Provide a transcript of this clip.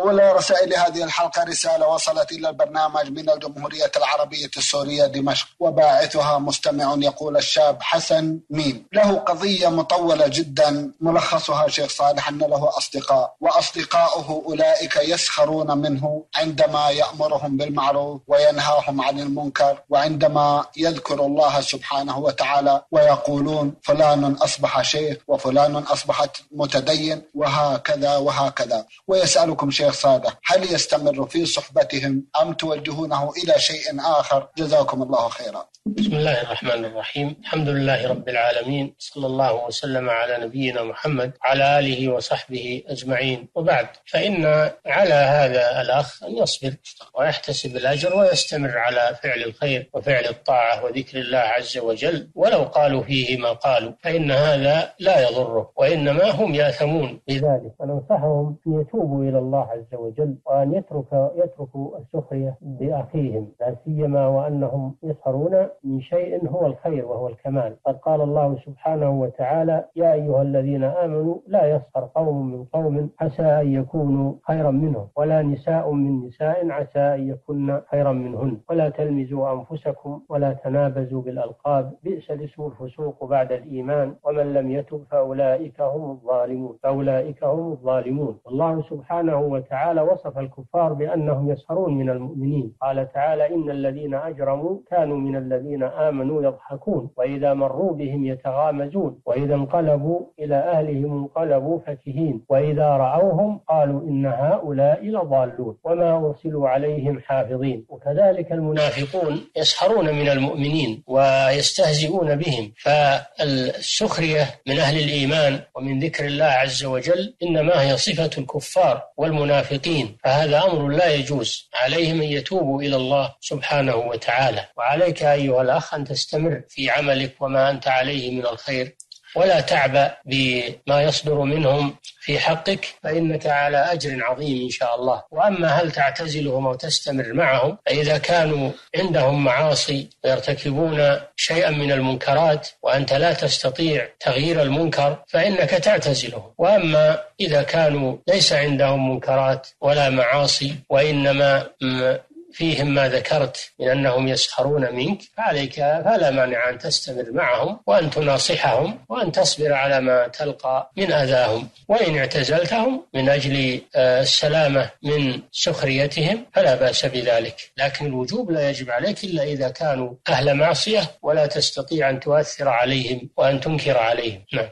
أولى رسائل هذه الحلقة رسالة وصلت إلى البرنامج من الجمهورية العربية السورية دمشق، وباعثها مستمع يقول: الشاب حسن ميم له قضية مطولة جدا، ملخصها شيخ صالح أن له أصدقاء، وأصدقاؤه أولئك يسخرون منه عندما يأمرهم بالمعروف وينهاهم عن المنكر، وعندما يذكر الله سبحانه وتعالى ويقولون فلان أصبح شيخ وفلان أصبحت متدين وهكذا وهكذا. ويسألكم شيخ صالح، هل يستمر في صحبتهم أم توجهونه إلى شيء آخر؟ جزاكم الله خيرا. بسم الله الرحمن الرحيم، الحمد لله رب العالمين، صلى الله وسلم على نبينا محمد على آله وصحبه أجمعين، وبعد، فإن على هذا الأخ أن يصبر ويحتسب الأجر ويستمر على فعل الخير وفعل الطاعة وذكر الله عز وجل، ولو قالوا فيه ما قالوا فإن هذا لا يضره، وإنما هم يأثمون بذلك، وننصحهم أن يتوبوا إلى الله عز وجل، وأن يتركوا السخرية بأخيهم، لا سيما وأنهم يسخرون من شيء هو الخير وهو الكمال. قد قال الله سبحانه وتعالى: يا أيها الذين آمنوا لا يسخر قوم من قوم عسى أن يكونوا خيرا منهم، ولا نساء من نساء عسى أن يكون خيرا منهن، ولا تلمزوا أنفسكم ولا تنابزوا بالألقاب، بئس الاسم الفسوق بعد الإيمان، ومن لم يتب فأولئك هم الظالمون. الله سبحانه وتعالى وصف الكفار بأنهم يسخرون من المؤمنين، قال تعالى: إن الذين أجرموا كانوا من الذين آمنوا يضحكون، وإذا مروا بهم يتغامزون، وإذا انقلبوا إلى أهلهم انقلبوا فكهين، وإذا رأوهم قالوا إن هؤلاء لضالون، وما أرسلوا عليهم حافظين. وكذلك المنافقون يسخرون من المؤمنين ويستهزئون بهم، فالسخرية من أهل الإيمان ومن ذكر الله عز وجل إنما هي صفة الكفار والمنافقين، فهذا أمر لا يجوز، عليهم أن يتوبوا إلى الله سبحانه وتعالى. وعليك أيها الأخ أن تستمر في عملك وما أنت عليه من الخير، ولا تعبأ بما يصدر منهم في حقك، فإنك على أجر عظيم إن شاء الله. وأما هل تعتزلهم أو تستمر معهم، فإذا كانوا عندهم معاصي ويرتكبون شيئا من المنكرات وأنت لا تستطيع تغيير المنكر فإنك تعتزلهم، وأما إذا كانوا ليس عندهم منكرات ولا معاصي وإنما فيهم ما ذكرت من أنهم يسخرون منك، فعليك فلا مانع أن تستمر معهم وأن تناصحهم وأن تصبر على ما تلقى من أذاهم، وإن اعتزلتهم من أجل السلامة من سخريتهم فلا بأس بذلك، لكن الوجوب لا يجب عليك إلا إذا كانوا أهل معصية ولا تستطيع أن تؤثر عليهم وأن تنكر عليهم. نعم.